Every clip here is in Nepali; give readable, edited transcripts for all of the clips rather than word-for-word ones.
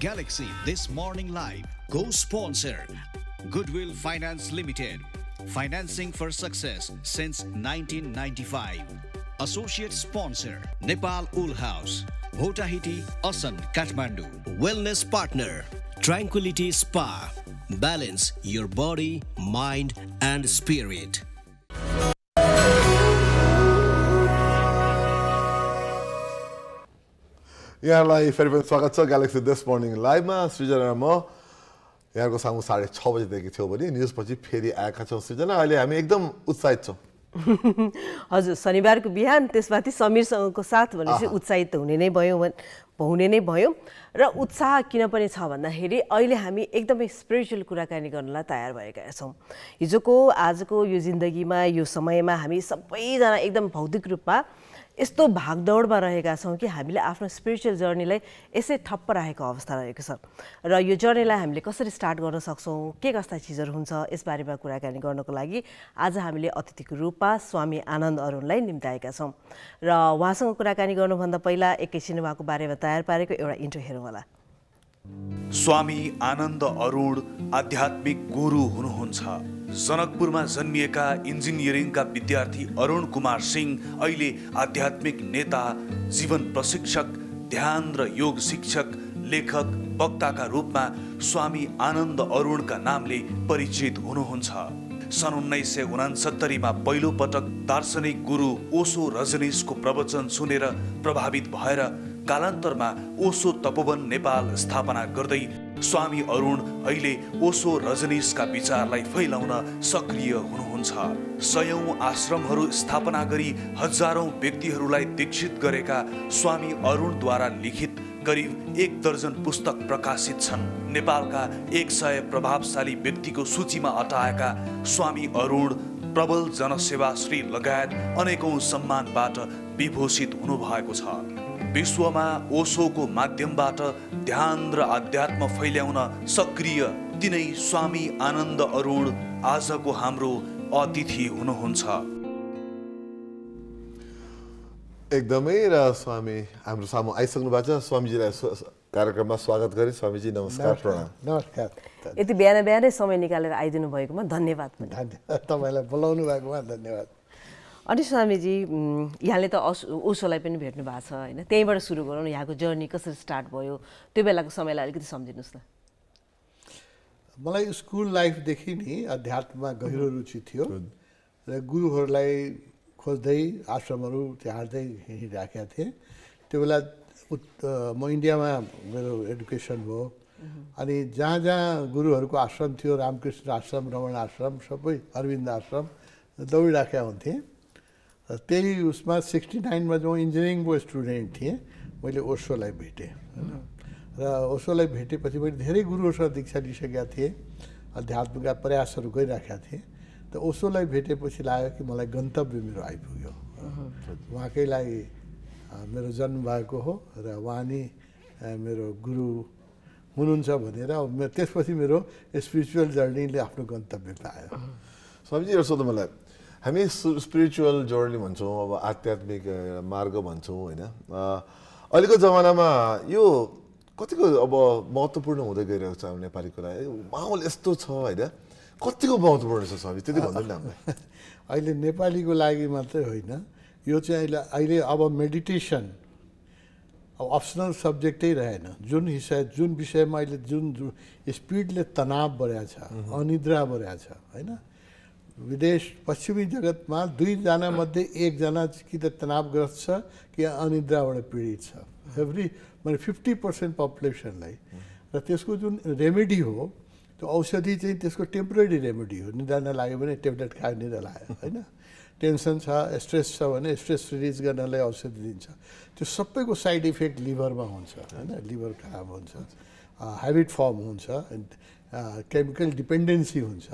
Galaxy This Morning Live co-sponsor Goodwill Finance Limited, financing for success since 1995. Associate sponsor Nepal Woolhouse, Bhotahiti Asan, Kathmandu. Wellness partner Tranquility Spa. Balance your body, mind and spirit. यहाँलाई फेरि पनि स्वागत छ ग्यालेक्सी दिस मर्निङ लाइभमा। सृजना म यहाँको सामु 6:30 बजेदेखि थियो भने न्यूज पछि फेरि आएका छौं। सृजना, अहिले हामी एकदम उत्साहित छौं। हजुर, शनिबारको बिहान त्यसपछि समीरसँगको साथ भनेपछि उत्साहित हुने नै भयो र उत्साह किन पनि छ भन्दाखेरि अहिले हामी एकदमै स्पिरिचुअल कुराकानी गर्नलाई तयार भएका छौं। हिजोको आजको यो जिन्दगीमा यो समयमा हामी सबैजना एकदम भौतिक रूपमा यस्तो भागदौडमा रहेका छौं कि हामीले आफ्नो स्पिरिचुअल जर्नीलाई यसै ठप्प राखेको अवस्था रहेको छ र यो जर्नीलाई हामीले कसरी स्टार्ट गर्न सक्छौं, के कस्ता चीजहरु हुन्छ, यस बारेमा कुराकानी गर्नको लागि आज हामीले अतिथिको रूपमा स्वामी आनन्द अरुणलाई निम्ताएका छौं र उहाँसँग कुराकानी गर्नु भन्दा पहिला एकैछिन उहाँको बारेमा तयार पारेको एउटा इन्ट्रो हेरौँ होला। स्वामी आनन्द अरुण आध्यात्मिक गुरु हुनुहुन्छ। जनकपुरमा जन्मिएका इन्जिनियरिङका विद्यार्थी अरुण कुमार सिंह अहिले आध्यात्मिक नेता, जीवन प्रशिक्षक, ध्यान र योग शिक्षक, लेखक, वक्ताका रूपमा स्वामी आनन्द अरुणका नामले परिचित हुनुहुन्छ। सन् 1969मा पहिलो पटक दार्शनिक गुरु ओशो रजनीशको प्रवचन सुनेर प्रभावित भएर कालान्तरमा ओशो तपोवन नेपाल स्थापना गर्दै स्वामी अरुण अहिले ओशो रजनीशका विचारलाई फैलाउन सक्रिय हुनुहुन्छ। सयौं आश्रमहरू स्थापना गरी हजारौं व्यक्तिहरूलाई दीक्षित गरेका स्वामी अरुणद्वारा लिखित करिब 1 दर्जन पुस्तक प्रकाशित छन्। नेपालका 100 प्रभावशाली व्यक्तिको सूचीमा अटाएका स्वामी अरुण प्रबल जनसेवाश्री लगायत अनेकौं सम्मानबाट विभूषित हुनुभएको छ। विश्वमा ओशोको माध्यमबाट ध्यान र आध्यात्म फैल्याउन सक्रिय तिनै स्वामी आनन्द अरुण आजको हाम्रो अतिथि हुनुहुन्छ। एकदमै र स्वामी हाम्रो सामु आइसक्नु भएको छ। स्वामीजीलाई कार्यक्रममा स्वागत गरे। स्वामीजी नमस्कार, प्रणाम। नमस्कार। यति बिहान बिहानै समय निकालेर आइदिनु भएकोमा धन्यवाद। तपाईलाई बोलाउनु भएकोमा धन्यवाद। अनि स्वामीजी, यहाँले त ओशोलाई पनि भेट्नु भएको छ हैन, त्यहीबाट सुरु गरौँ न। यहाँको जर्नी कसरी स्टार्ट भयो, त्यो बेलाको समयलाई अलिकति सम्झिनुहोस् न। मलाई स्कुल लाइफदेखि नै अध्यात्ममा गहिरो रुचि थियो र गुरुहरूलाई खोज्दै आश्रमहरू त्यार्दै हिँडिरहेका थिएँ। त्यो बेला म इन्डियामा मेरो एडुकेसन भयो अनि जहाँ जहाँ गुरुहरूको आश्रम थियो, रामकृष्ण आश्रम, रमण आश्रम, सबै अरविन्द आश्रम दौडिरहेका हुन्थेँ। त्यही उसमा 69मा जो इन्जिनियरिङको स्टुडेन्ट थिएँ मैले ओशोलाई भेटेँ र ओशोलाई भेटेपछि मैले धेरै गुरुहरूसँग दीक्षा लिइसकेका थिएँ, अध्यात्मका प्रयासहरू गरिराखेका थिएँ। त ओशोलाई भेटेपछि लाग्यो कि मलाई गन्तव्य मेरो आइपुग्यो। उहाँकै लागि मेरो जन्म भएको हो र उहाँ नै मेरो गुरु हुनुहुन्छ भनेर त्यसपछि मेरो स्पिरिचुअल जर्नीले आफ्नो गन्तव्य पायो। स्वामीजी, यसो त मलाई हामी स्पिरिचुअल जर्नी भन्छौँ, अब आध्यात्मिक मार्ग भन्छौँ होइन, अहिलेको जमानामा यो कतिको अब महत्त्वपूर्ण हुँदै गइरहेको छ हाम्रो नेपाली कुरा? माहौल यस्तो छ होइन, कतिको महत्त्वपूर्ण छ स्वामी, त्यति भन्दैन हामीलाई? अहिले नेपालीको लागि मात्रै होइन, यो चाहिँ अहिले अब मेडिटेसन अब अप्सनल सब्जेक्टै रहेन। जुन विषयमा अहिले जुन स्पिडले तनाव बढ्या छ, अनिद्रा बढ्या छ होइन, विदेश पश्चिमी जगतमा 2 जना मध्ये 1 जना कि त तनावग्रस्त छ कि अनिद्राबाट पीडित छ। एभ्री माने 50% पपुलेसनलाई, र त्यसको जुन रेमेडी हो त्यो औषधि चाहिँ त्यसको टेम्परेरी रेमेडी हो। निद्रा नलाग्यो भने ट्याब्लेट खायो, निद्रा लाग्यो होइन। टेन्सन छ, स्ट्रेस छ भने स्ट्रेस रिलिज गर्नलाई औषधि दिन्छ। त्यो सबैको साइड इफेक्ट लिभरमा हुन्छ होइन, लिभर खराब हुन्छ, ह्याबिट फर्म हुन्छ, केमिकल डिपेन्डेन्सी हुन्छ।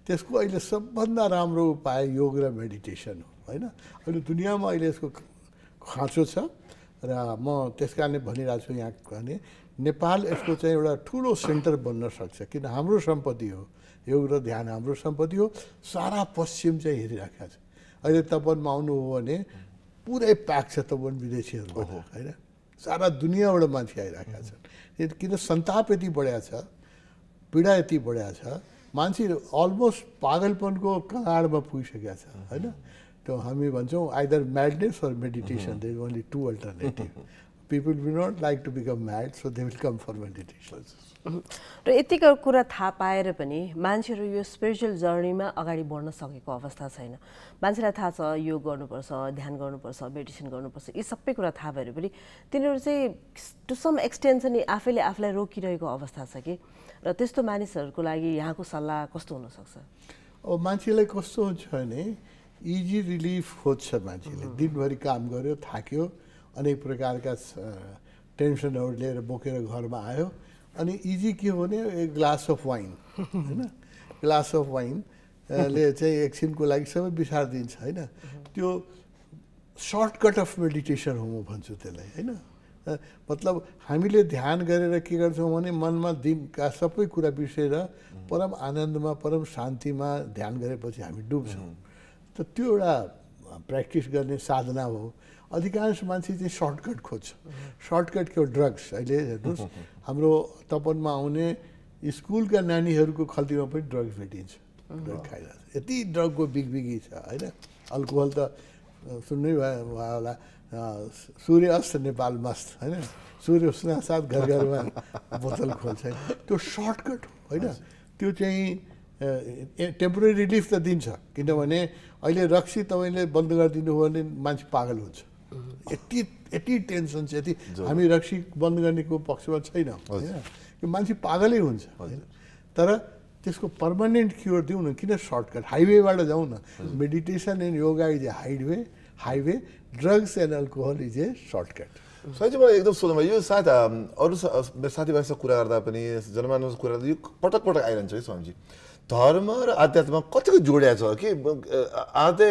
त्यसको अहिले सबभन्दा राम्रो उपाय योग र मेडिटेसन हो होइन। अहिले दुनियाँमा अहिले यसको खाँचो छ र म त्यस कारणले भनिरहेको छु यहाँ भने नेपाल यसको चाहिँ एउटा ठुलो सेन्टर बन्न सक्छ, किन हाम्रो सम्पत्ति हो योग र ध्यान, हाम्रो सम्पत्ति हो। सारा पश्चिम चाहिँ हेरिराखेको छ। अहिले तपनमा आउनु हो भने पुरै प्याक छ तपन विदेशीहरूको होइन, सारा दुनिया वाला मानसिक आय रखा था ये किन्ह संताप ऐसी बढ़ा था पीड़ा ऐसी बढ़ा था मानसिक almost पागलपन को कनाड़ में पूछ गया था है ना तो हमें बच्चों either madness or meditation there only two alternative people do not like to become mad so they will come for meditation र यति कुरा थाहा पाएर पनि मान्छेहरु यो स्पिरिचुअल जर्नीमा अगाडि बढ्न सकेको अवस्था छैन मान्छेलाई थाहा छ योग गर्नुपर्छ ध्यान गर्नुपर्छ मेडिटेसन गर्नुपर्छ यी सबै कुरा थाहा भएर पनि तिनीहरु चाहिँ टु सम एक्सटेन्ट चाहिँ आफैले आफलाई रोकिरहेको अवस्था छ के र त्यस्तो मानिसहरुको लागि यहाँको सल्लाह कस्तो हुन सक्छ अब मान्छेलाई कस्तो हुन्छ भने इजी रिलीफ खोज्छ मान्छेले दिनभरि काम गर्यो थाक्यो अनेक प्रकारका टेन्सनहरु लिएर बोकेर घरमा आयो अनि इजी के होने एक ग्लास अफ वाइन है ना ग्लास अफ वाइन ले चाहे एक्शन को लाइक सब बिचार दिन है ना तो शॉर्टकट अफ मेडिटेशन हो मो भंचुते लाये है ना मतलब हमें ध्यान करे रखी करते होने मन में दिन का सब कोई कुरा बिशेरा परम आनंद में परम शांति में ध्यान करे पचे हमें डूब जाऊं तो त्यो रा प्रैक्टिस करने साधना हो अधिकांश मानसी जी शॉर्टकट खोज शॉर्टकट के ड्रग्स ऐसे दोस्त हमरो तपन माहौने स्कूल का नानी हरु को खाली वहाँ पे ड्रग्स वेटिंग्स ड्रग खाया था इतनी ड्रग को बिग बिगी था है ना अल्कोहल तो सुनने वाला सूर्य अस्त नेपाल मस्त है ना सूर्य उसने साथ घर घर में बोतल खोल चाहिए तो शॉर्टकट है ना तो चाहिए टेम्परेरी रिलीफ तो दिन था किन्हें वने ऐसे रक्षी तो वने बंद कर दिने होने मांच पागल हो जाए ऐसी टेंशन से ऐसी हमें रक्षी बंद करने को पक्षवाद सही ना हो कि मांची पागल ही हो जाए तरह जिसको परमानेंट क्योर दियो ना किन्हें शॉर्टकट हाईवे वाला जाऊँ ना meditation and yoga is highway highway drugs and alcohol is shortcut सायद जब मैं एकदम सोचता हूँ ये साथ और मेरे साथी भाई से कुरा करता अपनी जनमानस कुरा ये पटक पटक आयरन चाहिए स्वामी धर्म और आध्यात्म कत्तिको जोडिया छ कि आधे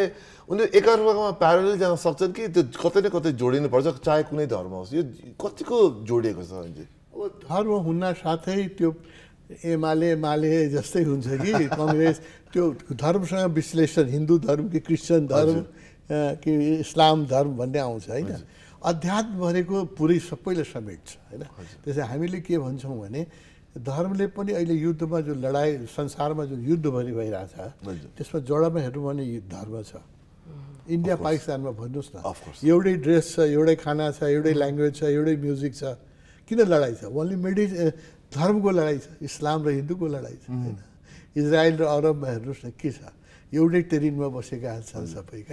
उनले एकअर्कामा प्यारेलल जान सक्छन् कि त्यो कतै न कतै जोडिनु पर्छ चाहे कुनै धर्म होस् यो कत्तिको जोडिएको छ अनि अब धर्म हुन साथै त्यो एमाले माले जस्तै हुन्छ कि कांग्रेस त्यो धर्मसँग विश्लेषण हिन्दू धर्म कि क्रिश्चियन धर्म कि इस्लाम धर्म भन्ने आउँछ हैन अध्यात्म भनेको पुरै सबैले समेट्छ हैन त्यसै हामीले के भन्छौं भने धर्मले पनि अहिले युद्धमा जो लडाई संसारमा जो युद्ध भइरहेछ त्यसमा जडामा हेर्नु भने धर्म छ इन्डिया पाकिस्तानमा भन्नुस् न एउटै ड्रेस छ एउटै खाना छ एउटै ल्याङ्ग्वेज छ एउटै म्युजिक छ किन लडाई छ ओन्ली धर्मको लडाई छ इस्लाम र हिन्दूको लडाई छ हैन इजरायल र अरबमा हेर्नुस् न के छ एउटै टेरिनमा बसेका छन् सबै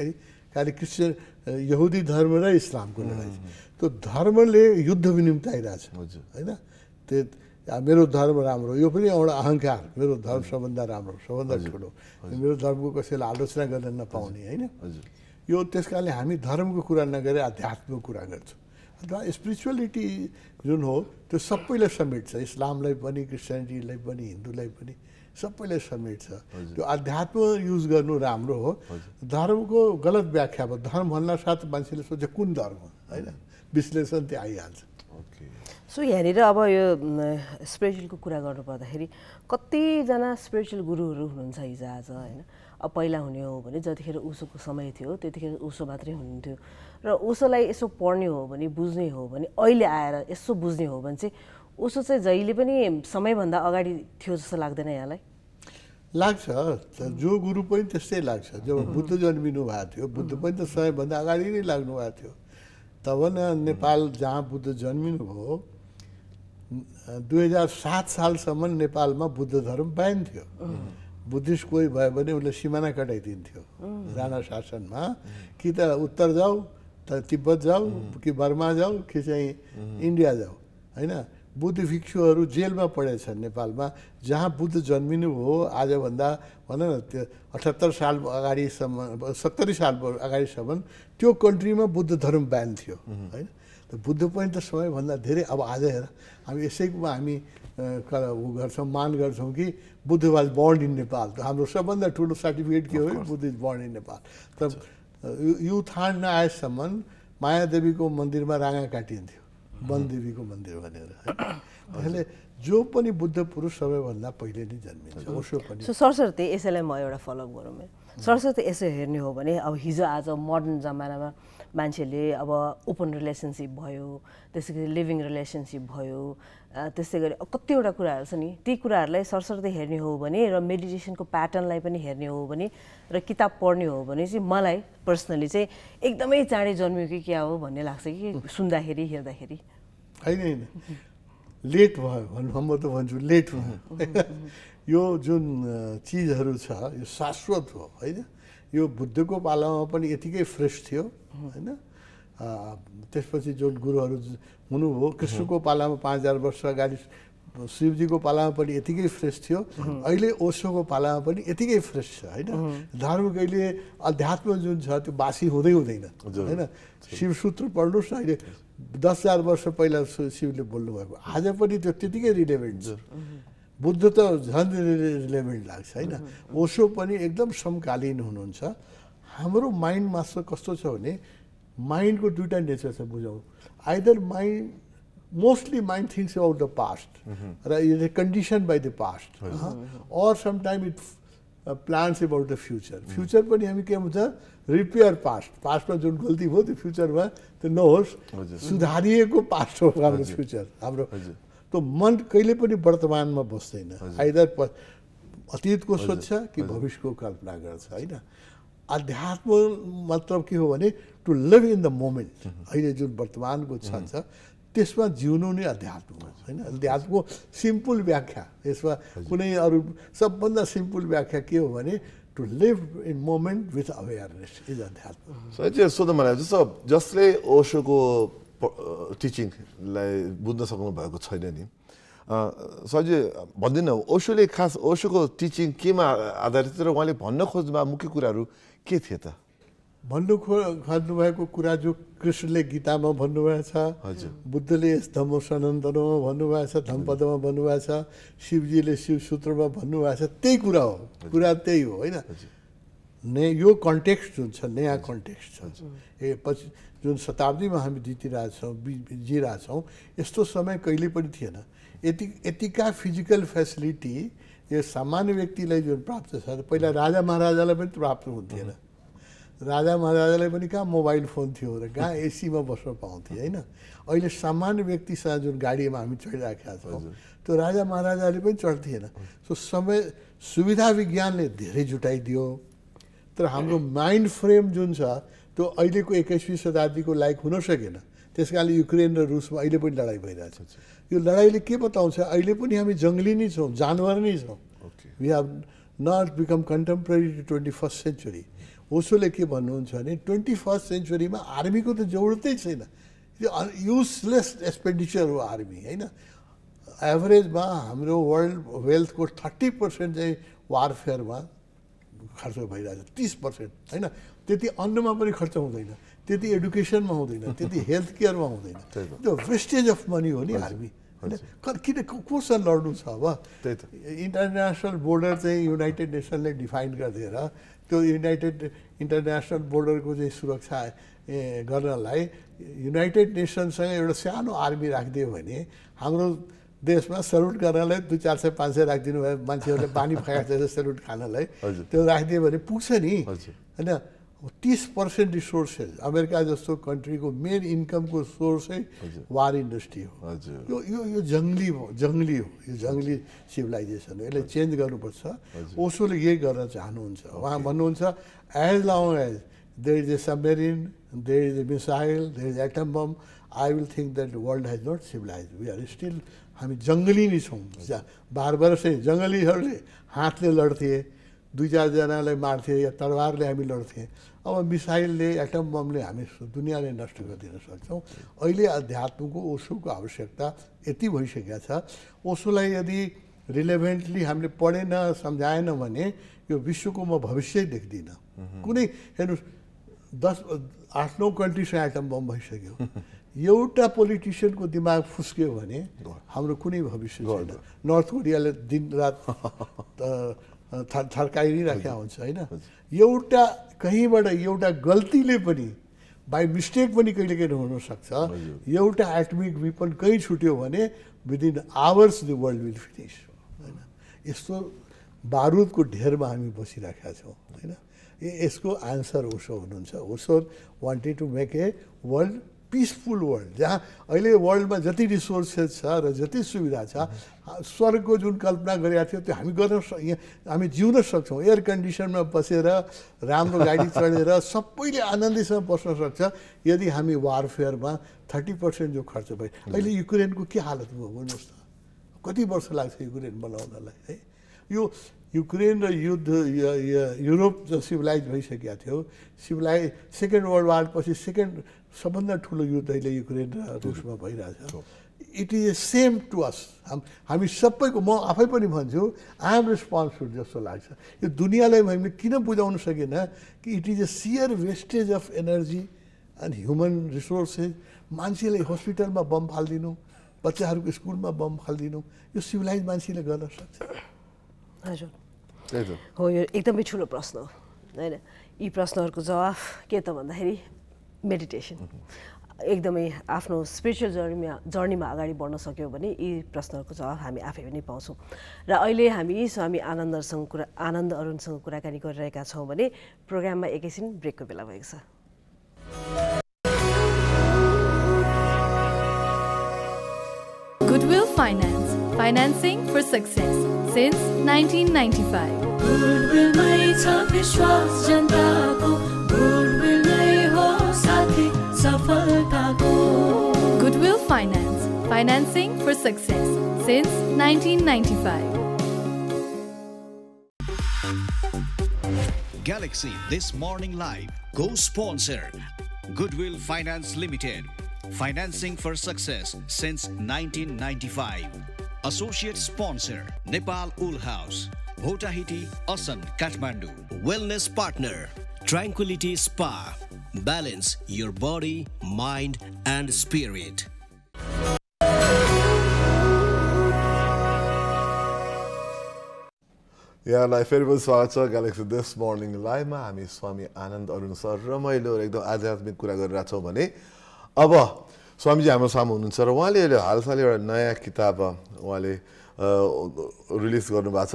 खालि क्रिस्चियन यहुदी धर्म र इस्लामको लडाई छ त्यो धर्मले युद्ध विनिम्ताइरहेछ हैन त्यो मेरो धर्म राम्रो यो पनि एउटा अहंकार मेरो धर्म सबभन्दा राम्रो सबभन्दा ठुलो मेरो धर्मको कसैले आलोचना गर्न नपाउने हैन यो त्यसकारणले हामी धर्मको कुरा नगरे आध्यात्मको कुरा गर्छौं अथवा स्पिरिचुअलिटी जुन हो त्यो सबैले समेट्छ इस्लामलाई पनि क्रिस्चियनिटीलाई पनि हिन्दूलाई पनि सबैले समेट्छ त्यो आध्यात्म युज गर्नु राम्रो हो धर्मको गलत व्याख्या भयो धर्म भन्ना साथ मान्छेले सोचे कुन धर्म हैन विश्लेषण त्यही आइहाल्छ सो यहाँनिर अब यो स्पिरिचुअलको कुरा गर्नुपर्दाखेरि कतिजना स्पिरिचुअल गुरुहरू हुनुहुन्छ हिजो आज हैन अब पहिला हुने हो भने जतिखेर ओशोको समय थियो त्यतिखेर ओशो मात्रै हुनुहुन्थ्यो र ओशोलाई यसो पढ्ने हो भने बुझ्ने हो भने अहिले आएर यसो बुझ्ने हो भने चाहिँ ओशो चाहिँ जहिले पनि समयभन्दा अगाडि थियो जस्तो लाग्दैन यहाँलाई लाग्छ जो गुरु पनि त्यस्तै लाग्छ जब बुद्ध जन्मिनु भएको थियो बुद्ध पनि त समयभन्दा अगाडि नै लाग्नु भएको थियो तब नेपाल जहाँ बुद्ध जन्मिनु भयो 2007 सालसम्म नेपालमा बुद्ध धर्म बैन थियो बुद्धिस्ट कोही भयो भने उले सीमाना कटाइदिन्थ्यो राणा शासनमा कि त उत्तर जाऊ त तिब्बत जाऊ कि बर्मा जाऊ कि चाहिँ इन्डिया जाऊ हैन बुद्ध भिक्षुहरू जेलमा पढेछन् नेपालमा जहाँ बुद्ध जन्मिनु हो आजभन्दा भन न 78 साल अगाडिसम्म 70 साल अगाडिसम्म त्यो कन्ट्रीमा बुद्ध धर्म बैन थियो हैन तो बुद्ध पनि त सबैभन्दा धेरै अब आज हेर हामी यसैमा हामी गर्छौं मान गर्छौं कि Buddha was born in Nepal त हाम्रो सबभन्दा ठुलो सर्टिफिकेट के हो Buddha is born in Nepal त यो थाहा नआएसम्म मायादेवीको मन्दिरमा राँगा काटिन्थ्यो वनदेवीको मन्दिर भनेर त्यसले जो पनि बुद्ध पुरुष सबैभन्दा पहिले नै जन्मिन्छ ओशो पनि सो सरसर्ती यसैलाई म एउटा फलोअप गरौँ सरस्वती यसो हेर्ने हो भने अब हिजो आज मोडर्न जमानामा मान्छेले अब ओपन रिलेशनशिप भयो त्यसैगरी लिभिङ रिलेशनशिप भयो त्यसैगरी कतिवटा कुराहरु छ नि ती कुराहरुलाई सरस्वती हेर्ने हो भने र मेडिटेशनको प्याटर्नलाई पनि हेर्ने हो भने र किताब पढ्ने हो भने चाहिँ मलाई पर्सनली चाहिँ एकदमै चाँडै जन्मिएको के हो भन्ने लाग्छ कि सुन्दाखेरि हेर्दाखेरि हैन लेट भयो भन्नु त भन्छु लेट हो यो जुन चीजहरु छ यो शाश्वत हो हैन यो बुद्धको पालामा पनि यतिकै फ्रेश थियो हैन त्यसपछि जो गुरुहरु हुनुभयो कृष्णको पालामा 5000 वर्ष अगाडि शिवजीको पालामा पनि यतिकै फ्रेश थियो अहिले ओशोको पालामा पनि यतिकै फ्रेश छ हैन धार्मिकले अध्यात्म जुन छ त्यो बासी हुँदै हुँदैन हैन शिव सूत्र पढ्नुस् अहिले 10000 वर्ष पहिला शिवले बोल्नु भएको आज पनि त्यो त्यतिकै रिलेभेन्ट छ बुद्ध त झन् रिलेभेन्ट लाग्छ हैन ओशो पनि एकदम समकालीन हुनुहुन्छ हाम्रो माइन्ड मास्टर कस्तो छ भने माइन्ड को दुईटा नेचर छ बुझाउ either mind mostly mind thinks about the past र is a condition by the past और sometime it plans about the future future पनि हामी के हुन्छ रिपेयर पास्ट पास्ट में जुन गल्ती भयो त्यो फ्यूचर में त्यो नहोस् सुधारिएको पास्ट हो हाम्रो फ्यूचर हाम्रो तो मन कहिले पनि वर्तमान में बस्दैन आइदर अतीत को सोच्छ कि भविष्य को कल्पना गर्छ हैन आध्यात्म मतलब के हो भने to live in the moment अहिले जुन वर्तमानको क्षण छ त्यसमा जिउनु नै अध्यात्म हो हैन अध्यात्मको सिम्पल व्याख्या यसमा कुनै अरु सबभन्दा सिम्पल व्याख्या के हो भने to live in moment with awareness is अध्यात्म सो इट्स सो द माने जसले ओशोको टिचिङ लाई बुझ्न सक्नु भएको छैन नि सजी भन्दिन ओशोले खास ओशोको टिचिङ केमा आधारित र उहाँले भन्न खोज्नुमा मुख्य कुराहरु के थिए त भन्नु खोज्नु भएको कुरा जो कृष्णले गीतामा भन्नुभएको छ बुद्धले धम्म सनातनमा भन्नुभएको छ धम्मपदमा भन्नुभएको छ शिवजीले शिव सूत्रमा भन्नुभएको छ त्यही कुरा हो कुरा त्यही हो हैन ने यो कन्टेक्स्ट जुन छ नयाँ कन्टेक्स्ट छ ए पछि जुन शताब्दीमा हामी जितिरहेका छौं जिरहेका छौं यस्तो समय कहिले पनि थिएन यतिका फिजिकल फेसिलिटी यो सामान्य व्यक्तिलाई जुन प्राप्त छ पहिला राजा महाराजालाई पनि प्राप्त हुन्थेन राजा महाराजालाई पनि कहाँ मोबाइल फोन थियो र कहाँ एसीमा बस्न पाउँथे हैन अहिले सामान्य व्यक्तिसँग जुन गाडीमा हामी चढिराखेका छौँ त्यो राजा महाराजाले पनि चढ्थिएन सो समय सुविधा विज्ञानले धेरै जुटाइदियो तर हाम्रो माइन्ड फ्रेम जुन छ त्यो अहिलेको 21वीं शताब्दीको लायक हुन सकेन त्यसकारण युक्रेन र रुसमा अहिले पनि लडाई भइरहेछ यो लडाईले के बताउँछ अहिले पनि हामी जंगली नै छौँ जानवर नै छौँ we have not become contemporary to 21st century ओशोले के भन्नुहुन्छ भने 21st सेन्चुरीमा आर्मीको त जरुरतै छैन यो युजलेस एक्सपेन्डिचर हो आर्मी हैन एभरेजमा हाम्रो वर्ल्ड वेल्थको 30% चाहिँ वारफेयरमा खर्च भइरहेछ 30% हैन त्यति अन्नमा पनि खर्च हुँदैन त्यति एजुकेसनमा हुँदैन त्यति हेल्थ केयरमा हुँदैन त्यो वेस्टेज अफ मनी हो नि आर्मी किन कोसँग लड्नु छ अब इन्टरनेसनल बोर्डर चाहिँ युनाइटेड नेसनले डिफाइन गरिदिएर त्यो युनाइटेड इन्टरनेसनल बोर्डरको चाहिँ सुरक्षा गर्नलाई युनाइटेड नेसनसँग एउटा सानो आर्मी राखिदियो भने हाम्रो देशमा सल्युट गर्नलाई 200-400-500 राखिदिनु भए मान्छेहरूले पानी फ्याँक्छ सल्युट खानलाई त्यो राखिदियो भने पुग्छ नि हैन 30% रिसोर्सेस अमेरिका जस्तो कन्ट्रीको मेन इन्कमको सोर्सै वार इन्डस्ट्री हो यो यो यो जंगली हो यो जंगली सिभिलाइजेसन यसले चेन्ज गर्नुपर्छ ओशोले यही गर्न चाहनुहुन्छ उहाँ भन्नुहुन्छ as long as there is a submarine there is a missile there is atom bomb I will think that world has not civilise we are still हामी जंगली नै छौँ बारबरसै जंगलीहरूले हातले लड्थे 2-4 जनालाई मार्थे या तरवारले हामी लड्थे अब मिसाइलले एटम बमले हामी दुनियाँलाई नष्ट गरिदिन सक्छौँ अहिले अध्यात्मको ओशोको आवश्यकता यति भइसकेको छ ओशोलाई यदि रिलेभेन्टली हामीले पढेन सम्झाएन भने यो विश्वको म भविष्य देख्दिनँ कुनै हेर्नुहोस् 8-9 कन्ट्रीसँग एटम बम भइसक्यो एउटा पोलिटिसियनको दिमाग फुस्क्यो भने हाम्रो कुनै भविष्य छैन नर्थ कोरियाले दिन रात थर्काई राख्या हुन्छ हैन एउटा कहीँबाट एउटा गल्तीले पनि बाई मिस्टेक पनि कहिलेकाहीँ हुन सक्छ एउटा एटमिक वेपन कहीँ छुट्यो भने within hours the world will finish हैन यस्तो बारुदको ढेरमा हामी बसिराखेका छौँ हैन इसको आंसर ओशो हुनुहुन्छ. Osho wanted to make a world peaceful world, जहाँ अहिले वर्ल्डमा जति रिसोर्सेस छ र जति सुविधा छ, स्वर्गको जुन कल्पना गरेका थियौँ त्यो हामी गर्न हामी जिउन सक्छौँ. एयर कन्डिसनमा बसेर राम्रो गाडी चढेर सबैले आनन्दीसँग बस्न सक्छ यदि हामी वारफेयरमा 30% जो खर्च भयो. अहिले युक्रेनको के हालत भयो भन्नुहोस् त, कति वर्ष लाग्छ युक्रेन बनाउनलाई है. यो युक्रेन र युद्ध यूरोप सिभिलाइज भइसकेका थियो. सिभिलाइज सेकेन्ड वर्ल्ड वार पछि सेकेन्ड सबभन्दा ठुलो युद्ध अहिले युक्रेन र रुसमा भइरहेछ. It is a same to us. हामी सबैको, म आफै पनि भन्छु, आई एम रेस्पोन्सिबल जस्तो लाग्छ. यो दुनियाँलाई हामीले किन बुझाउन सकेन कि it is a sheer wastage of energy and human resources. मान्छेले हस्पिटलमा बम फालिदिनु, बच्चाहरूको स्कुलमा बम फालिदिनु, यो सिभिलाइज मान्छेले गर्न सक्छ. हजुर हो, यो एकदमै ठुलो प्रश्न हो होइन. यी प्रश्नहरूको जवाफ के त भन्दाखेरि मेडिटेसन. एकदमै आफ्नो स्पिरिचुअल जर्नीमा अगाडि बढ्न सक्यौँ भने यी प्रश्नहरूको जवाफ हामी आफै पनि पाउँछौँ. र अहिले हामी स्वामी आनन्द अरुणसँग कुराकानी गरिरहेका छौँ भने प्रोग्राममा एकैछिन ब्रेकको बेला भएको छ. Goodwill Finance, financing for success since 1995. Goodwill mai cha vishwas janta ko, Goodwill mai ho sathi safalta ko. Goodwill Finance, financing for success since 1995. Galaxy This Morning Live co-sponsor Goodwill Finance Limited, financing for success since 1995. Associate sponsor Nepal Woolhouse, Bhotahiti Asan, Kathmandu. Wellness partner Tranquility Spa. Balance your body, mind and spirit. यहाँलाई फेरि पनि स्वागत छ ग्यालेक्सी दिस मर्निङ लाइभमा. हामी स्वामी आनन्द अरुण सर रमाइलो एकदम आध्यात्मिक कुरा गरिरहेको छौँ भने अब स्वामीजी हाम्रो सामु हुनुहुन्छ र उहाँले हालसाल एउटा नयाँ किताब उहाँले रिलिज गर्नुभएको छ.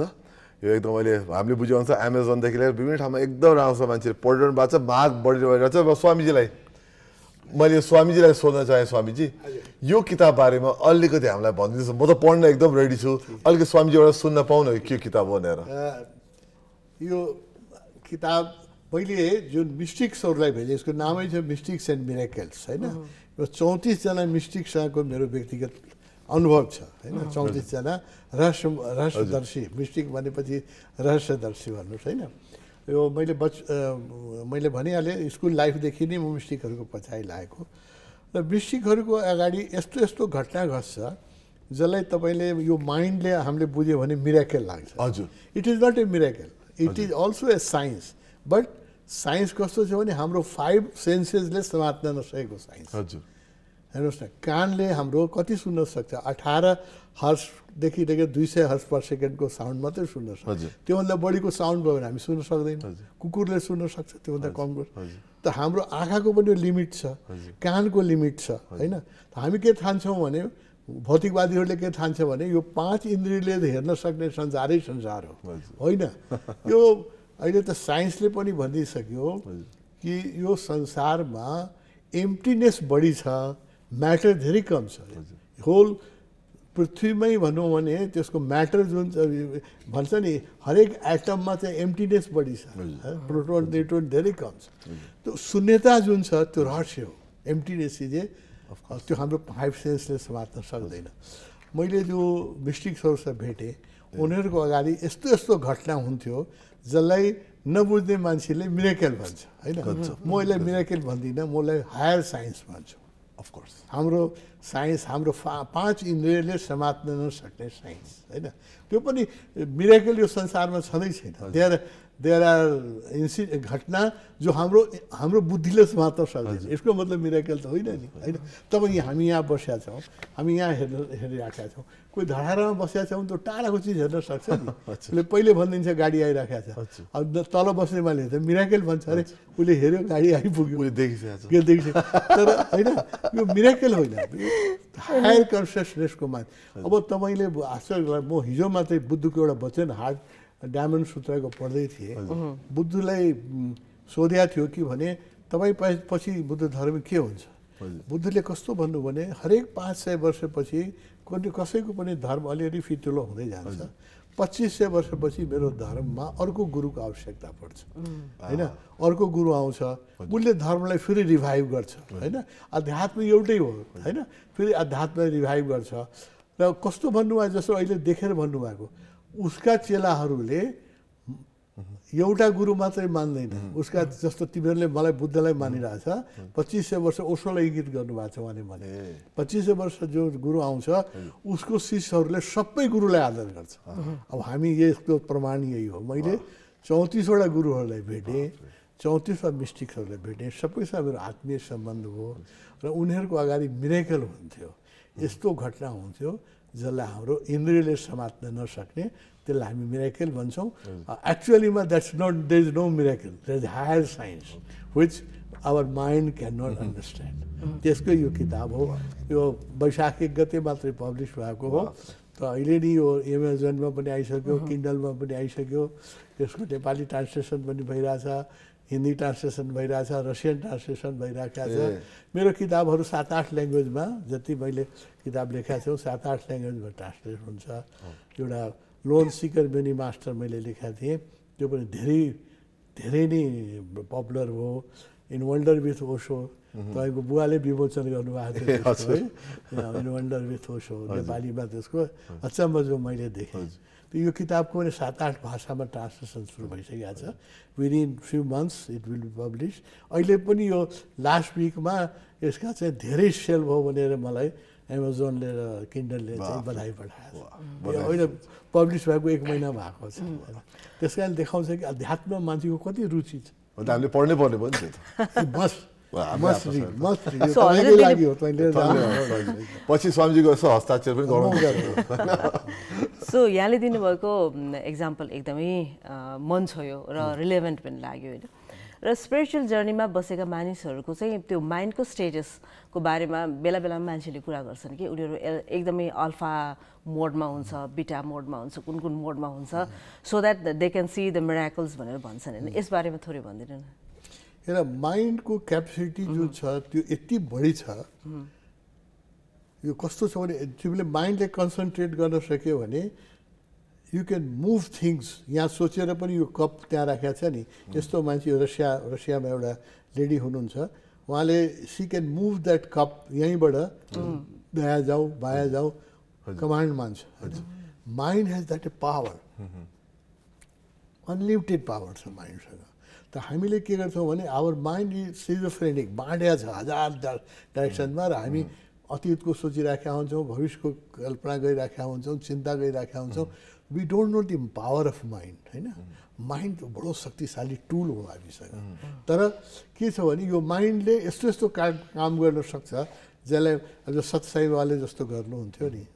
यो एकदम अहिले हामीले बुझाउँछ एमाजोनदेखि लिएर विभिन्न ठाउँमा एकदम राम्रो छ, मान्छेले पढिरहनु भएको छ, भाग बढिरहेको छ. अब स्वामीजीलाई मैले सोध्न चाहेँ, स्वामीजी यो किताब बारेमा अलिकति हामीलाई भनिदिनुहोस्. म त पढ्न एकदम रेडी छु, अलिकति स्वामीजीबाट सुन्न पाउँ न के किताब भनेर. यो किताब मैले जुन मिस्टिक्सहरूलाई भेजेँ, यसको नामै छ मिस्टिक्स एन्ड मिरेकल्स होइन. यो 34 जना मिस्टिक्ससँगको मेरो व्यक्तिगत अनुभव छ होइन. 34 जना रहस्यदर्शी, मिस्टिक भनेपछि रहस्यदर्शी भन्नुहोस् होइन. यो मैले भनिहालेँ स्कुल लाइफदेखि नै म मिस्टिकहरूको पछाडि लागेको र मिस्टिकहरूको अगाडि यस्तो यस्तो घटना घट्छ जसलाई तपाईँले यो माइन्डले हामीले बुझ्यो भने मिरेकल लाग्छ. हजुर, it is not a miracle, it is also a science. But science कस्तो छ भने हाम्रो 5 सेन्सेसले समात्न नसकेको साइन्स. हजुर, हेर्नुहोस् न, कानले हाम्रो कति सुन्न सक्छ, 18 हर्सदेखि लिएर 200 हर्स पर सेकेन्डको साउन्ड मात्रै सुन्न सक्छ. त्योभन्दा बढीको साउन्ड भयो भने हामी सुन्न सक्दैनौँ. कुकुरले सुन्न सक्छ, त्योभन्दा कम गर्छ. त हाम्रो आँखाको पनि लिमिट छ, कानको लिमिट छ होइन. हामी के ठान्छौँ भने, भौतिकवादीहरूले के ठान्छ भने यो 5 इन्द्रियले हेर्न सक्ने संसारै संसार हो होइन. यो अहिले त साइन्सले पनि भनिदिइसक्यो कि यो संसारमा एम्प्टिनेस बढी छ, म्याटर धेरै कम छ. होल पृथ्वीमै भनौँ भने त्यसको म्याटर जुन भन्छ नि, हरेक एटममा चाहिँ एम्प्टिनेस बढी छ, प्रोटोन न्युट्रोन धेरै कम छ. त्यो शून्यता जुन छ त्यो रहस्य हो, एम्प्टिनेस चाहिँ त्यो हाम्रो 5 सेन्सले समात्न सक्दैन. मैले जो मिस्टिक्सहरूसँग भेटेँ उनीहरूको अगाडि यस्तो यस्तो घटना हुन्थ्यो जसलाई नबुझ्ने मान्छेले मिरेकल भन्छ होइन. म यसलाई मिरेकल भन्दिनँ, म यसलाई हायर साइन्स भन्छु. अफकोर्स हाम्रो साइन्स, हाम्रो 5 इन्द्रियले समात्न नसक्ने साइन्स होइन. त्यो पनि मिरेकल यो संसारमा छँदै छैन. देयर आर घटना जो हाम्रो बुद्धिले समात्न सक्दैन. यसको मतलब मिरेकल त होइन नि होइन. तब हामी यहाँ बसेका छौँ, हामी यहाँ हेरिराखेका छौँ. कोही धडारामा बसेका छौँ त टाढाको चिज हेर्न सक्छ नि. उसले पहिले भनिदिन्छ गाडी आइराखेको छ, अब तल बस्ने मान्छेले त मिरेकल भन्छ. अरे उसले हेऱ्यो गाडी आइपुग्यो, उसले देखिसकेको छ, देखिसकेको छ. तर होइन, यो मिरेकल होइन, हायर कन्सियसनेसको मान्छे. अब तपाईँले आश्चर्य, म हिजो मात्रै बुद्धको एउटा वचन हार्ट Diamond Sutra को पढ़दै थिए बुद्धलाई सोध्या थियो कि भने तपाई पछि बुद्ध धर्म के हुन्छ बुद्धले कस्तो भन्नु भने हरेक 500 वर्षपछि कुनै कसैको पनि धर्म अलिअलि फितलो हुँदै जान्छ 2500 वर्षपछि मेरो धर्ममा अर्को गुरुको आवश्यकता पर्छ हैन अर्को गुरु आउँछ उसले धर्मलाई फेरि रिभाइभ गर्छ हैन अध्यात्म एउटै हो हैन फेरि अध्यात्मलाई रिभाइभ गर्छ र कस्तो भन्नु भयो जस्तो अहिले देखेर भन्नु भएको उसका चेलाहरूले एउटा गुरु मात्रै मान्दैन उसका जस्तो तिमीहरुले मलाई बुद्धलाई मानिराछ 2500 वर्ष ओशोलाई गीत गर्नु भएको छ भने भने 2500 वर्ष जो गुरु आउँछ उसको शिष्यहरुले सबै गुरुलाई आदर गर्छ अब हामी यसको प्रमाण यही हो मैले 34 वटा गुरुहरुलाई भेटे 34 वटा मिस्टिकहरुलाई भेटे सबैसँग मेरो आत्मीय सम्बन्ध हो र उनीहरुको अगाडि मिरेकल हुन्थ्यो यस्तो घटना हुन्थ्यो जसलाई हाम्रो इन्द्रियले समात्न नसक्ने त्यसलाई हामी मिरेकल भन्छौं एक्चुअली मा that's not there is no miracle there is higher science which our mind can not understand त्यसको यो किताब हो यो वैशाख 1 गते मात्र पब्लिश भएको हो त अहिले नि यो एमेजन मा पनि आइसक्यो किन्डल मा पनि आइसक्यो त्यसको नेपाली ट्रान्सलेसन पनि भइराछ हिन्दी ट्रान्सलेसन भइराछ रसियन ट्रान्सलेसन भइराखेको छ मेरो किताबहरु 7-8 ल्याङ्ग्वेज मा जति मैले किताब लेखेको छु 7-8 ल्याङ्ग्वेज मा ट्रान्सलेट हुन्छ एउटा लोन सीकर बेनी मास्टर मैले लेखा थिए त्यो पनि धेरै धेरै नै पपुलर हो इन वन्डर विथ ओशो तपाईको बुवाले विमोचन गर्नु भएको थियो इन वन्डर विथ ओशो नेपालीमा त्यसको अचम्म जो मैले देखेँ तो यो किताबको पनि 7-8 भाषामा ट्रान्सलेसन सुरु भइसकेको छ within few months it will be publish अहिले पनि यो लास्ट विकमा यसका चाहिँ धेरै सेल भयो भनेर मलाई Amazon ले Kindle ले चाहिँ बधाई पठाएको छ अहिले पब्लिश भएको 1 महिना भएको छ त्यसकारण देखाउँछ कि अध्यात्म मान्छेको कति रुचि छ अनि हामीले पढ्नै पर्ने भयो नि त्यो बस मस्ट यो लागि हो तैले पछि स्वामीजीको हस्ताक्षर पनि गराउनु सो यहाँले दिनु भएको एक्जाम्पल एकदमै मन छ्यो र रिलेभेन्ट पनि लाग्यो हैन र स्पिरिचुअल जर्नीमा बसेका मानिसहरुको चाहिँ त्यो माइन्डको स्टेजेसको बारेमा बेलाबेलामा मान्छेले कुरा गर्छन् कि उनीहरु एकदमै अल्फा मोडमा हुन्छ बीटा मोडमा हुन्छ कुन-कुन मोडमा हुन्छ so that they can see the miracles भनेर भन्छन् हैन यस बारेमा थोरै भन्दिनुन हैन माइन्डको क्यापेसिटी जो छ त्यो यति बढी छ यो कस्तो छ भने तिमीले माइन्डले कन्सन्ट्रेट गर्न सक्यो भने You can move things. यहाँ सोचेर पनि यो कप त्यहाँ राखेको छ नि यस्तो मान्छे रसियामा एउटा लेडी हुनुहुन्छ उहाँले she can move that cup यहीबाट बाया जाऊ कमान्ड मान्छ mind has that a power unlimited power छ माइन्डसँग त हामीले के गर्छौं भने आवर माइन्ड इज सिजोफ्रेनिक बाँड्या छ हजार डाइरेक्सनमा र हामी अतीतको सोचिराखेका हुन्छौं भविष्यको कल्पना गरिराखेका हुन्छौं चिन्ता गरिराखेका हुन्छौं We don't know the power of mind, right? Mind is a very powerful tool. But what is your mind? It is just to work on the structure. Just like satsai wale just to do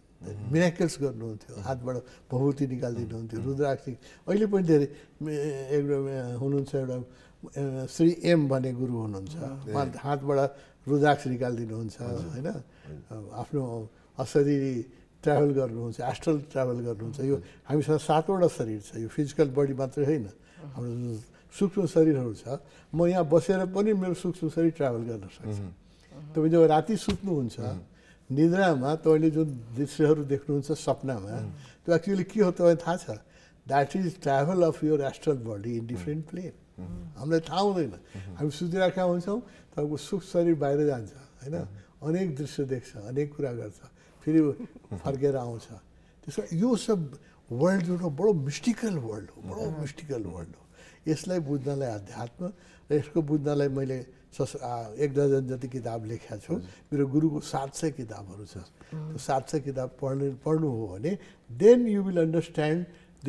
miracles, do hand bada bhuti nikal dinu, rudrakshi. Oile pani dherai hununcha euta Sri M bhane guru hununcha. Hand bada rudrakshi nikal dinu huncha, afno asariri travel गर्नुहुन्छ एस्ट्रल ट्राभल गर्नुहुन्छ यो हामीसँग 7 वटा शरीर छ यो फिजिकल बॉडी मात्र हैन हाम्रो सूक्ष्म शरीरहरु छ म यहाँ बसेर पनि मेरो सूक्ष्म शरीर ट्राभल गर्न सक्छ तपाई जब राति सुत्नुहुन्छ निद्रामा तपाईले जुन दृश्यहरु देख्नुहुन्छ सपनामा त्यो एक्चुअली के हो तपाईलाई थाहा छ that is travel of your astral body in different plane हामीलाई थाहा हुँदैन हामी सुतिराखेका हुन्छौं तपाईको सूक्ष्म शरीर बाहिर जान्छ हैन अनेक दृश्य देख्छ अनेक कुरा गर्छ फिर फर्केर आउँछ त्यसो यो सब वर्ल्ड जुन बडो मिस्टिकल वर्ल्ड हो यसलाई बुझ्नलाई अध्यात्म र यसको बुझ्नलाई मैले 1 दर्जन जति किताब लेखेको छु मेरो गुरुको 700 किताबहरु छ त्यो 700 किताब पढ्नु हो भने then you will understand the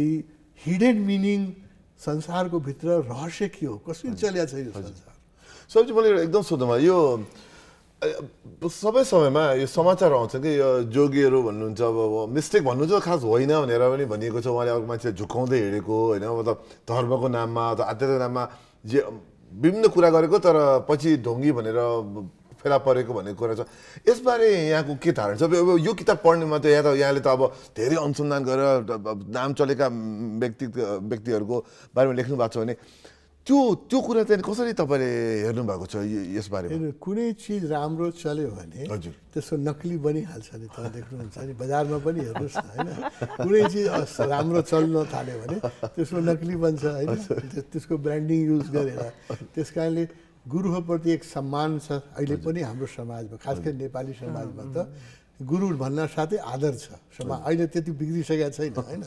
hidden meaning संसारको भित्र रहस्य के हो कसरी चलिरहेछ यो संसार सबैले मलाई एकदम सोध्नु भयो यो सबै समयमा यो समाचार आउँछ कि यो जोगीहरु भन्नुहुन्छ अब मिस्टेक भन्नुहुन्छ खास होइन भनेर पनि भनिएको छ उहाँले अरु मान्छे झुकाउँदै हिडेको हैन मतलब धर्मको नाममा अथवा आध्यात्मको नाममा जे विभिन्न कुरा गरेको तर पछि ढोंगी भनेर फेला परेको भन्ने कुरा छ यसबारे यहाँको के धारणा छ अब यो किताब पढ्नेमा त यहाँ त यहाँले त अब धेरै अनुसन्धान गरेर नाम चलेका व्यक्तिहरुको बारेमा लेख्नु भएको छ भने त्यो कुरा चाहिँ कसरी तपाईले हेर्नु भएको छ यस बारेमा कुनै चीज राम्रो चल्यो भने त्यसको नकली बनिहाल्छ नि त देख्नुहुन्छ नि बजारमा पनि हेर्नुस् हैन कुनै चीज राम्रो चल्न थाल्यो भने त्यसको नकली बन्छ हैन त्यसको ब्रान्डिङ युज गरेर त्यसकारणले गुरुहरुप्रति एक सम्मान छ अहिले पनि हाम्रो समाजमा खास गरी नेपाली समाजमा त गुरु भन्न साथै आदर छ समाज अहिले त्यति बिग्रिसकेको छैन हैन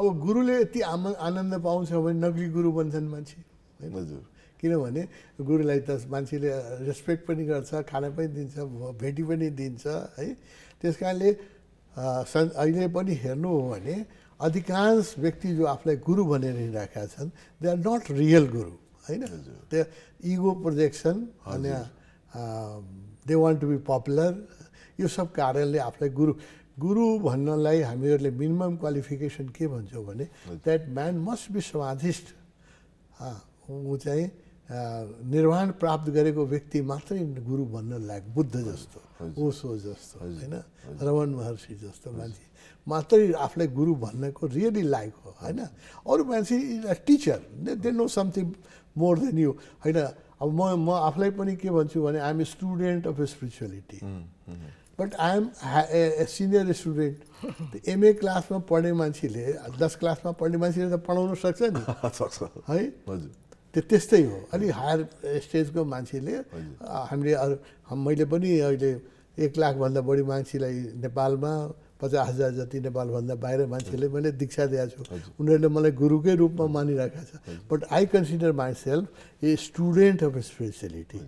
अब गुरुले यति आनन्द पाउँछ भने नकली गुरु बन्छन् मान्छे हजुर किनभने गुरुलाई त मान्छेले रेस्पेक्ट पनि गर्छ खाना पनि दिन्छ भेटी पनि दिन्छ है त्यसकारणले अहिले पनि हेर्नु हो भने अधिकांश व्यक्ति जो आफूलाई गुरु भनेर हिँडिरहेका छन् दे आर नॉट रियल गुरु हैन त्यो इगो प्रोजेक्सन अनि they want to be popular यो सब कारणले आफूलाई गुरु भन्नलाई हामीहरूले मिनिमम क्वालिफिकेसन के भन्छौं भने दैट म्यान मस्ट बी समाधिस्थ ऊ चाहिँ निर्वाण प्राप्त गरेको व्यक्ति मात्रै गुरु भन्न लायक बुद्ध जस्तो ओशो जस्तो हैन रमन महर्षि जस्तो मान्छे मात्रै आफूलाई गुरु भन्नको रियली लायक हो हैन अरू मान्छे is a teacher they know something more than you हैन अब म आफूलाई पनि के भन्छु भने I am a student of spirituality but I am a senior student MA क्लासमा पढ्ने मान्छेले 10 क्लासमा पढ्ने मान्छेले त पढाउन सक्छ नि सक्छ है हजुर त्यस्तै हो अलि हायर स्टेजको मान्छेले मैले पनि अहिले 1 लाख भन्दा बढी मान्छेलाई नेपालमा 50,000 जति नेपाल भन्दा बाहिर मान्छेले मैले दीक्षा दिएको छु उनीहरुले मलाई गुरुकै रूपमा मानिरहेका छ but I consider myself a student of spirituality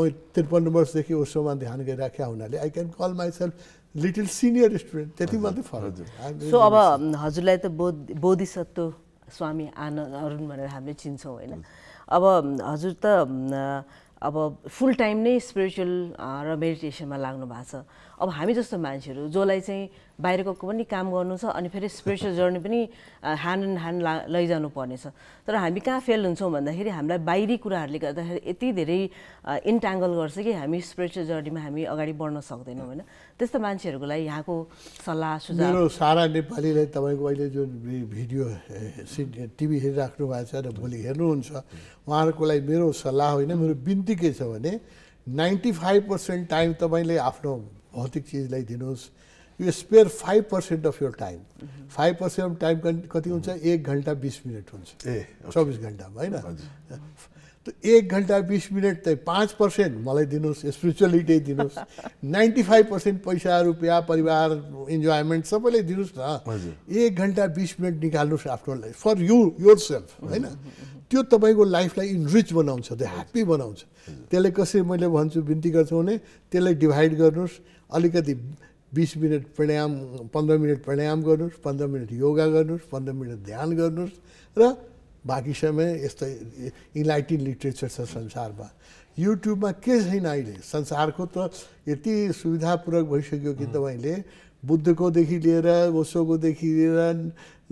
म 53 वर्षदेखि ओशोमा ध्यान गरिराखेका हुनाले I can call myself little senior student त्यति मात्र फरक छ सो अब हजुरलाई त बोधिसत्व स्वामी आनन्द अरुण भनेर हामीले चिन्छौं हैन अब हजुर त अब फुल टाइम नै स्पिरिचुअल र मेडिटेसनमा लाग्नु भएको छ अब हामी जस्तो मान्छेहरु जोलाई चाहिँ बाहिरको पनि काम गर्नु छ अनि फेरि स्पिरिचुअल जर्नी पनि ह्यान्ड इन ह्यान्ड लैजानु पर्ने छ तर हामी कहाँ फेल हुन्छौं भन्दाखेरि हामीलाई बाहिरी कुराहरुले गर्दाखेरि यति धेरै इन्ट्याङ्गल गर्छ कि हामी स्पिरिचुअल जर्नीमा हामी अगाडि बढ्न सक्दैनौं हैन त्यस्ता मान्छेहरुको लागि यहाँको सल्लाह सुझाव मेरो सारा नेपालीलाई तपाईको अहिले जुन भिडियो टिभी हेरिराख्नु भएको छ र भोलि हेर्नुहुन्छ उहाँहरुको लागि मेरो सल्लाह होइन मेरो बिन्ती के छ भने 95% टाइम तपाईले आफ्नो भौतिक चीजलाई दिनुहोस् You spare 5% of your time. 5% of time कति हुन्छ 1 घण्टा 20 मिनट हुन्छ 24 घण्टामा हैन त 1 घण्टा 20 मिनट चाहिँ 5% मलाई दिनुस् स्पिरिचुअलिटी दिनुस् 95% पैसा रुपैयाँ परिवार इन्जॉयमेन्ट सबैले दिनुस् न 1 घण्टा 20 मिनट निकाल्नुस् after life for you yourself हैन त्यो तपाईको लाइफलाई इनरिच बनाउँछ त्यो ह्यापी बनाउँछ त्यसले कसरी मैले भन्छु बिन्ती गर्छु भने त्यसलाई डिभाइड गर्नुस् अलिकति 20 मिनट प्राणायाम 15 मिनट प्राणायाम गर्नुस् 15 मिनट योगा गर्नुस् 15 मिनट ध्यान गर्नुस् र बाकी समय यस्तै इनलाइटेन लिटरेचर छ संसारमा युट्युबमा के छैन अहिले संसारको त यति सुविधापूर्वक भइसक्यो कि तपाईले बुद्धको देखि लिएर ओशोको देखि लिएर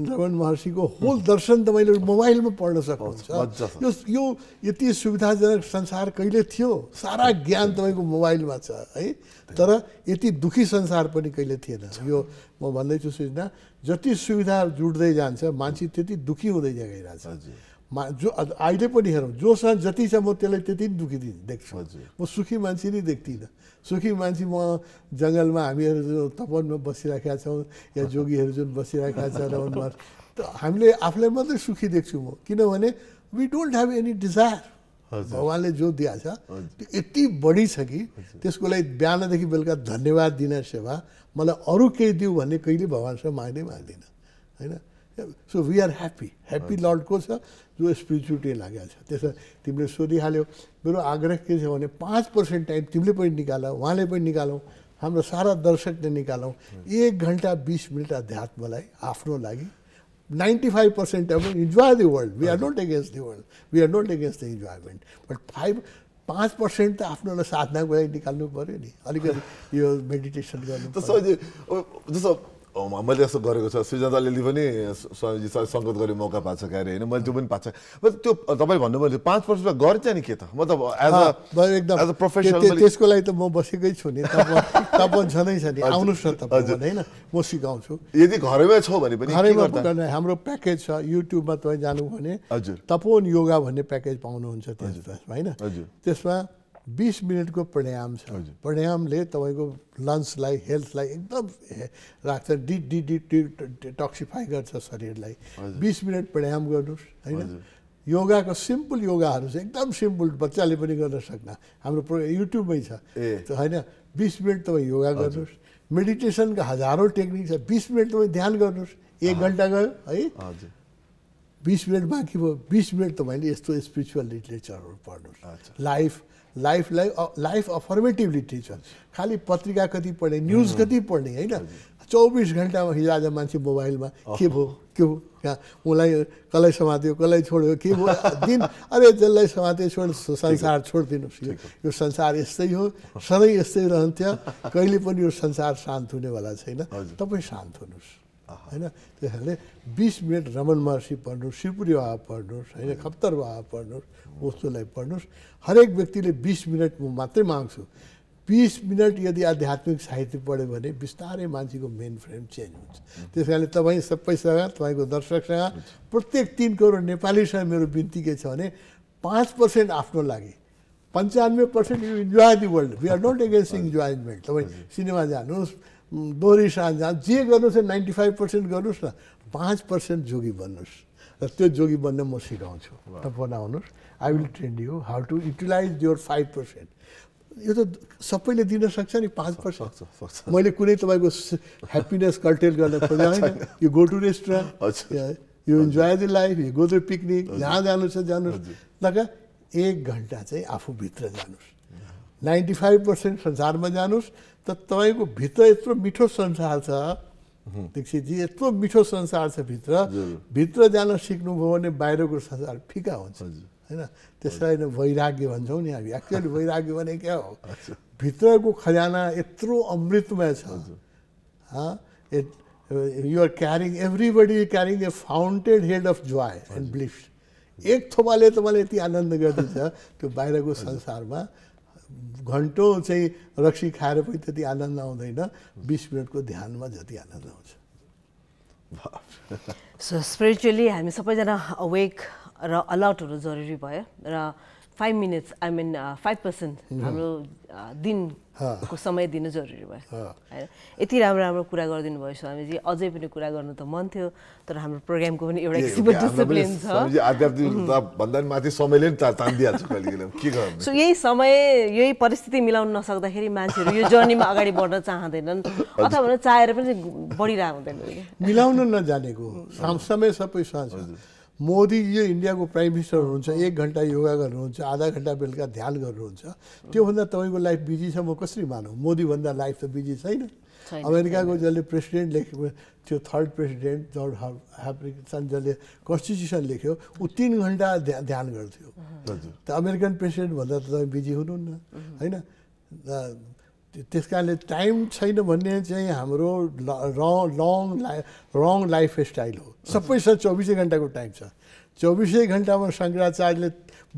रमन महर्षिको होल दर्शन तपाईले मोबाइलमा पढ्न सक्नुहुन्छ यो यति सुविधाजनक संसार कहिले थियो सारा ज्ञान तपाईको मोबाइलमा छ है तर यति दुखी संसार पनि कहिले थिएन यो म भन्दैछु सिजना जति सुविधा जुड्दै जान्छ मान्छे त्यति दुखी हुँदै गइराछ जो अहिले पनि हेरौं जोसँग जति छ म त्यसलाई त्यति दुखी देख्छु म सुखी मान्छे नै देख्दिनँ सुखी मान्छे म जंगलमा हामीहरु जो तपनमा बसिराखेका छौं या जोगीहरु जुन बसिराखेका छन् उनीहरुमा त हामीले आफुलाई मात्रै सुखी देख्छु म किनभने we don't have any desire भगवानले जो दिया छ त्यो यति बढी छ कि त्यसको लागि बिहानदेखि बेलुका धन्यवाद दिन सेवा मलाई अरु केही दिउ भन्ने कहिले भगवानसँग माग्दिन हैन सो वी आर ह्यापी लर्डको छ जो स्पिरिचुअलिटी लागेको छ त्यसो तिमीले सोधिहाल्यौ मेरो आग्रह के छ भने 5% टाइम तिमीले पनि निकाल उहाँले पनि निकालौं हाम्रो सारा दर्शकले निकालौं 1 घण्टा 20 मिनट अध्यात्मलाई आफ्नो लागि 95% अब enjoy the world we are not against the world we are not against the enjoyment but 5% त आफ्नो साधनाको लागि निकाल्नु पर्यो नि अलिकति यो मेडिटेसन गर्नु जस्तो Oh, my dear, so good. So, Sujata Lilivani, so you saw Sangat Gorimoka Pasakari, and Multiman Pasak. But to the number, the passports were Gorjanikita. As a professional, Tescola, the Mobosigason, Tapon Sanation, Aunusha, Mosigao. You think Horevets Hobby, but Hamro package, YouTube, but Januvane, Tapon Yoga, when a package pound on Saturday, right? This one. 20 minute को प्रणाम छ प्रणाम ले तपाईको लंच लाई हेल्थ लाई एकदम राख्छ डी डी डी डिटॉक्सिफाई गर्छ शरीर लाई 20 मिनट प्रणाम गर्नुस् हैन योगा को सिम्पल योगाहरु छ एकदम सिम्पल बच्चाले पनि गर्न सक्ना हाम्रो युट्युब मै छ हैन 20 मिनेट तपाई योगा गर्नुस् मेडिटेशन का हजारौं टेक्निक छ 20 मिनेट तपाई ध्यान गर्नुस् 1 घण्टा गयो है हजुर 20 मिनेट बाँकी भयो 20 मिनेट तपाईले यस्तो स्पिरिचुअल लिटरेचरहरु पढ्नुस् लाइफ अफर्मेटिभ लिटरेचर खाली पत्रिका कति पढ्ने न्यूज कति पढ्ने हैन 24 घण्टा हिजोआज मान्छे मोबाइलमा के हो उलाई कलाई समात्यो कलाई छोड्यो के हो दिन अरे जसलाई समात्यो छोड संसार छोड्दिनुस् यो संसार यस्तै हो सधैँ यस्तै रहन्थ्यो कहिले पनि यो संसार शान्त हुने वाला छैन तपाई शान्त हुनुस् हैन त्यसले 20 मिनेट रमन महर्षि पढ्नुस् शिवपुरी बाबा पढ्नुस् हैन खप्तर बाबा पढ्नुस् ओशोलाई पढ्नुस् हरेक व्यक्तिले 20 मिनेट म मात्रै माग्छु 20 मिनेट यदि आध्यात्मिक साहित्य पढ्यो भने बिस्तारै मान्छेको मेन फ्रेम चेन्ज हुन्छ त्यसैले तपाई सबैसँग तपाईको दर्शकसँग प्रत्येक 3 करोड नेपालीसँग मेरो बिन्ती के छ भने 5% आफ्नो लागि 95% you enjoy the world we are not against enjoyment तपाई सिनेमा जानुस् दोरी साँझ जे गर्नुस् 95% गर्नुस् न 5% जोगी बन्नुस् र त्यो जोगी बन्न म सिकाउँछु बनाउनुस् I will train you how to utilize your 5% यो त सबैले दिन सक्छ नि 5% मैले कुनै तपाईको ह्याप्पीनेस कर्टेल गर्न खोजे हैन you go to restaurant you enjoy the life you go to picnic जहाँ जानुस् जानुस् नका 1 घण्टा चाहिँ आफू भित्र जानुस् 95% संसारमा जानुस् त तपाईको भित्र यत्रो मिठो संसार छ दीक्षित जी यत्रो मिठो संसार छ भित्र भित्र जान सिक्नु भयो भने बाहिरको संसार फिका हुन्छ हैन त्यसलाई न वैराग्य भन्छौ नि हामी एक्चुअली वैराग्य भने के हो भित्रको खजाना यत्रो अमृतमय छ you are caring everybody caring a fountain head of joy and bliss एक थोपाले तपाईलाई यति आनन्द गर्दिन्छ त्यो बाहिरको संसारमा घण्टौं चाहिँ रक्सी खाएर पनि त्यति आनन्द आउँदैन 20 मिनेटको ध्यानमा जति आनन्द आउँछ सो स्पिरिचुअली हामी सबैजना अवेक र अलर्ट हुनु जरुरी भयो र 5 मिनेट्स आई मिन 5% हाम्रो दिनको समय दिन जरुरी भयो हैन यति राम्रो राम्रो कुरा गर्दिनु भयो स्वामीजी अझै पनि कुरा गर्नु त मन थियो तर हाम्रो प्रोग्रामको पनि एउटा एक्सिबल डिसिप्लिन छ स्वामीजी आध्यात्मिकता भन्दा नि माथि समयले नि तान दिन्छ कहिलेकाहीँ के गर्नु सो यही समय यही परिस्थिति मिलाउन नसक्दाखेरि मान्छेहरु यो जर्नीमा अगाडि बढ्न चाहँदैनन् अथवा चाहेर पनि बढिरा हुँदैन मिलाउन नजानेको समय सबै साँझ मोदी यो इन्डियाको प्राइम मिनिस्टर हुनुहुन्छ 1 घण्टा योगा गर्नुहुन्छ आधा घण्टा बेलुका ध्यान गर्नुहुन्छ त्यो भन्दा तपाईको लाइफ बिजी छ म कसरी मानौ मोदी भन्दा लाइफ त बिजी छैन अमेरिकाको जसले प्रेसिडेन्ट लेख्यो त्यो थर्ड प्रेसिडेन्ट जर्ज ह्यारिसन जसले कन्स्टिट्युसन लेख्यो उ 3 घण्टा ध्यान गर्थ्यो त अमेरिकन प्रेसिडेन्ट भन्दा त तपाईँ बिजी हुनुहुन्न हैन त्यसकारणले टाइम छैन भन्ने चाहिँ हाम्रो रङ लाइफ स्टाइल हो सबै 24 घण्टाको टाइम छ 24 घण्टामा शंकराचार्यले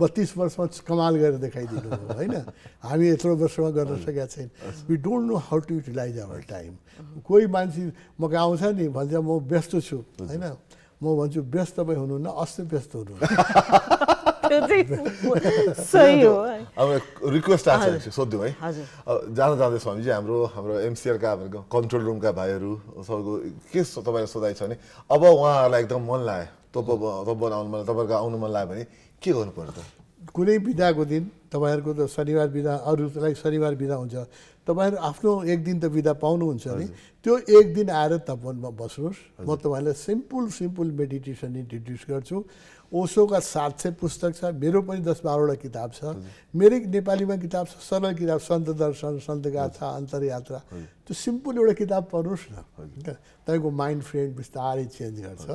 32 वर्षमा कमाल गरेर देखाइदिनु भयो हैन हामी यत्रो वर्षमा गर्न सकेका छैन we don't know how to utilise our time कोही मान्छे म गाउँछ नि भन्छ म व्यस्त छु हैन म भन्छु व्यस्त तपाई हुनुहुन्न अस्त व्यस्त हुनुहुन्छ सही हो अब रिक्वेस्ट आछ सोध्यो है जान जाँदै स्वामीजी हाम्रो हाम्रो एमसीआर का कन्ट्रोल रुम का भाइहरु सबैको के तपाईलाई सोधाइ छ भने अब उहाँहरुलाई एकदम मन लाग्यो तब बनाउन मलाई तपाईहरुको आउन मन लाग्यो भने के गर्नु पर्छ कुनै बिदाको दिन तपाईहरुको त शनिबार बिदा अरूलाई शनिबार बिदा हुन्छ तपाईहरु आफ्नो एक दिन त बिदा पाउनु हुन्छ नि त्यो एक दिन आएर तपनमा बस्नुस् म तपाईलाई सिम्पल मेडिटेसन इन्ट्रोड्युस गर्छु ओशो का 700 पुस्तक छ मेरो पनि 10-12 वटा किताब छ मेरै नेपालीमा किताब छ सरल किताब सन्त दर्शन सन्त गाथा अन्तरयात्रा त्यो सिम्पल एउटा किताब पढ्नुस् न तपाईको माइन्ड फ्रेम बिस्तारै चेन्ज गर्छ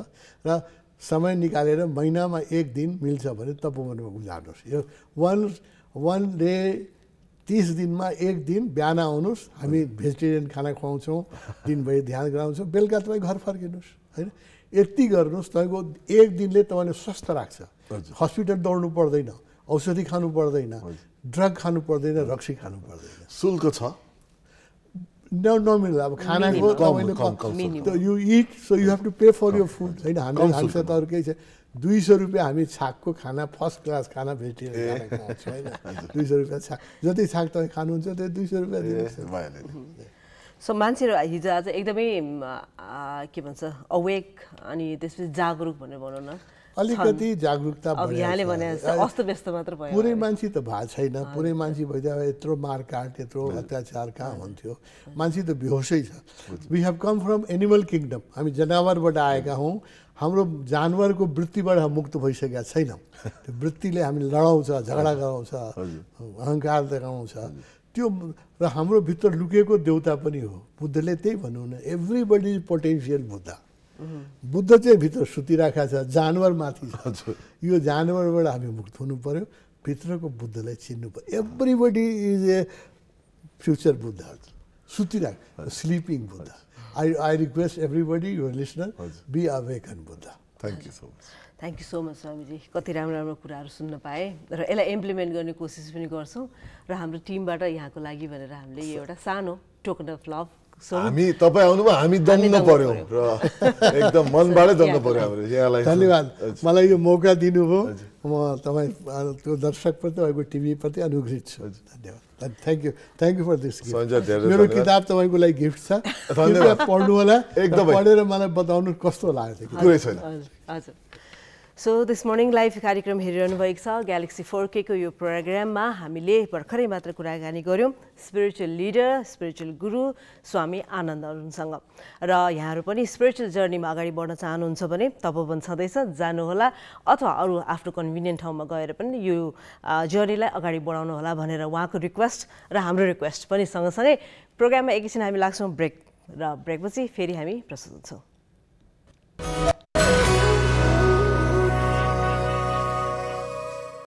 र समय निकालेर महिनामा 1 दिन मिल्छ भने तपोवनमा गुजार्नुस् यो 1 डे 30 दिन मा एक दिन बिहान आउनुस हामी भेजिटेरियन खाना खुवाउँछौ दिनभरि ध्यान गराउँछौ बेलुका तपाई घर फर्किनुस हैन यति गर्नुस तपाईको एक दिनले तपाईले स्वस्थ राख्छ अस्पताल दौड्नु पर्दैन औषधि खानु पर्दैन ड्रग खानु पर्दैन रक्सी खानु पर्दैन शुल्क छ नॉर्मल अब खानाको तपाईले you eat so you have to pay for your food हैन हामी हालसतहरु के छ ₹200 हामी छाकको खाना फर्स्ट क्लास खाना भेटिरहेको छ हैन ₹200 छाक जति छाक त खानुहुन्छ त्यो ₹200 दिनुस् भएले सो मान्छेहरु हिजो आज एकदमै के भन्छ अवेक अनि त्यसपछि जागरुक भन्ने भनौं न अलिकति जागरुकता भयो अब यहाँले भने अस्तव्यस्त मात्र भयो पुरै मान्छे त भा छैन पुरै मान्छे भइदा यत्रो मारकाट यत्रो अत्याचार कहाँ हुन्थ्यो मान्छे त बेहोसै छ we have come from animal kingdom हामी जनावरबाट आएका हौं हाम्रो जानवरको वृत्तिबाट मुक्त भइसकेका छैनौं त्यो वृत्तिले हामी लडाउँछ झगडा गराउँछ अहंकार देखाउँछ त्यो र हाम्रो भित्र लुकेको देवता पनि हो बुद्धले त्यही भन्नु न everybody is potential Buddha Buddha चाहिँ भित्र सुतिराखेका छ जानवर माथि छ यो जानवरबाट हामी मुक्त हुनु पर्यो भित्रको बुद्धलाई चिन्नु पर्यो everybody is a future Buddha सुतिराख sleeping Buddha I request everybody, your listener, be awakened, Buddha. Thank you so much. Thank you so much, Swamiji. कति राम्रो कुराहरु सुन्न पाए र एला इम्प्लिमेन्ट गर्ने कोसिस पनि गर्छौं र हाम्रो टिमबाट यहाँको लागि भनेर हामीले एउटा सानो टोकन अफ लभ हामी तपाई आउनुमा हामी दन्न पर्यो र एकदम मनबाटै दन्न पर्यो हाम्रो यहाँलाई धन्यवाद मलाई यो मौका दिनुभयो म तपाई त्यो दर्शक प्रति तपाईको टिभी प्रति अनुग्रहित छु धन्यवाद thank you for this gift मेरो किताब तपाईको लागि गिफ्ट छ धन्यवाद पढ्नु होला एकदमै पढेर मलाई बताउनु कस्तो लाग्यो कुरै छैन हजुर सो दिस मर्निङ लाइभ कार्यक्रम हेरिरहनु भएको छ ग्यालेक्सी 4K को यो प्रोग्राममा हामीले भर्खरै मात्र कुराकानी गर्यौं स्पिरिचुअल लिडर स्पिरिचुअल गुरु स्वामी आनन्द अरुणसँग र यहाँहरु पनि स्पिरिचुअल जर्नीमा अगाडि बढ्न चाहनुहुन्छ भने तपोवन सधैँ जानु होला अथवा अरु आफ्नो कन्भिनियन्ट ठाउँमा गएर पनि यो जर्नीलाई अगाडि बढाउनु होला भनेर उहाँको रिक्वेस्ट र हाम्रो रिक्वेस्ट पनि सँगसँगै प्रोग्राममा एकैछिन हामी लाग्छौं ब्रेक र ब्रेकपछि फेरि हामी प्रस्तुत हुन्छौं